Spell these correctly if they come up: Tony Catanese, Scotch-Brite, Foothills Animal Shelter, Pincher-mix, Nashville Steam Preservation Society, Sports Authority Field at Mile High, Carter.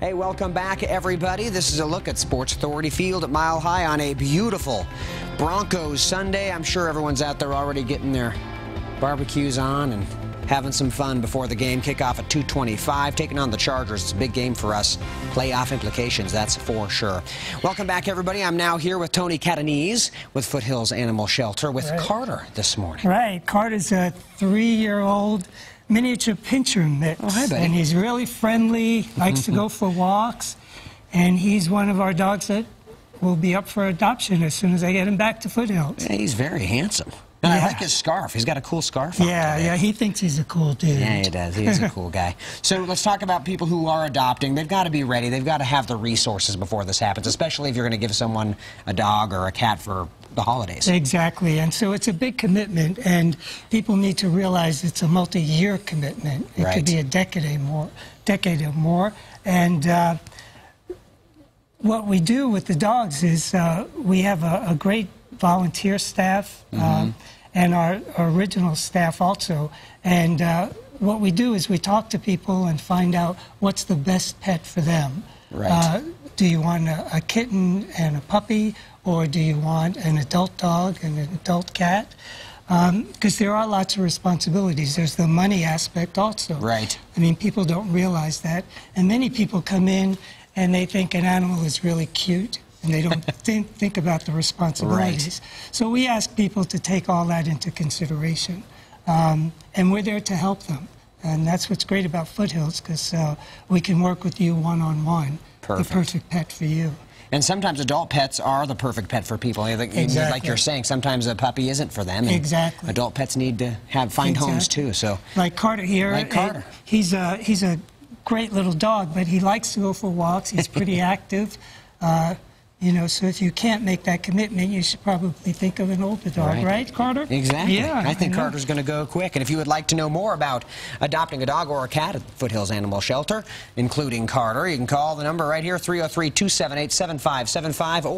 Hey, welcome back, everybody. This is a look at Sports Authority Field at Mile High on a beautiful Broncos Sunday. I'm sure everyone's out there already getting their barbecues on and having some fun before the game. Kickoff at 2:25, taking on the Chargers. It's a big game for us. Playoff implications, that's for sure. Welcome back, everybody. I'm now here with Tony Catanese with Foothills Animal Shelter with Carter this morning. Right. Carter's a 3-year-old miniature Pincher-mix. Oh, hi, buddy. And he's really friendly, likes to go for walks, and he's one of our dogs that will be up for adoption as soon as I get him back to Foothills. Yeah, he's very handsome. And I like his scarf. He's got a cool scarf on. Yeah, he thinks he's a cool dude. Yeah, he does. He's a cool guy. So let's talk about people who are adopting. They've got to be ready. They've got to have the resources before this happens, especially if you're going to give someone a dog or a cat for the holidays. Exactly. And so it's a big commitment, and people need to realize it's a multi-year commitment. It could be a decade or more. And what we do with the dogs is we have a great volunteer staff and our original staff also. And what we do is we talk to people and find out what's the best pet for them. Right. Do you want a kitten and a puppy, or do you want an adult dog and an adult cat? Because there are lots of responsibilities. There's the money aspect also. Right. I mean, people don't realize that. And many people come in and they think an animal is really cute, and they don't think about the responsibilities. Right. So we ask people to take all that into consideration. And we're there to help them. And that's what's great about Foothills, because we can work with you one-on-one. Perfect. The perfect pet for you. And sometimes adult pets are the perfect pet for people. Exactly. Like you're saying, sometimes a puppy isn't for them. And exactly. Adult pets need to find homes, too. So like Carter here. Like Carter. He's a great little dog, but he likes to go for walks. He's pretty active. You know, so if you can't make that commitment, you should probably think of an older dog, right, Carter? Exactly. Yeah, I think Carter's going to go quick. And if you would like to know more about adopting a dog or a cat at Foothills Animal Shelter, including Carter, you can call the number right here, 303-278-7575.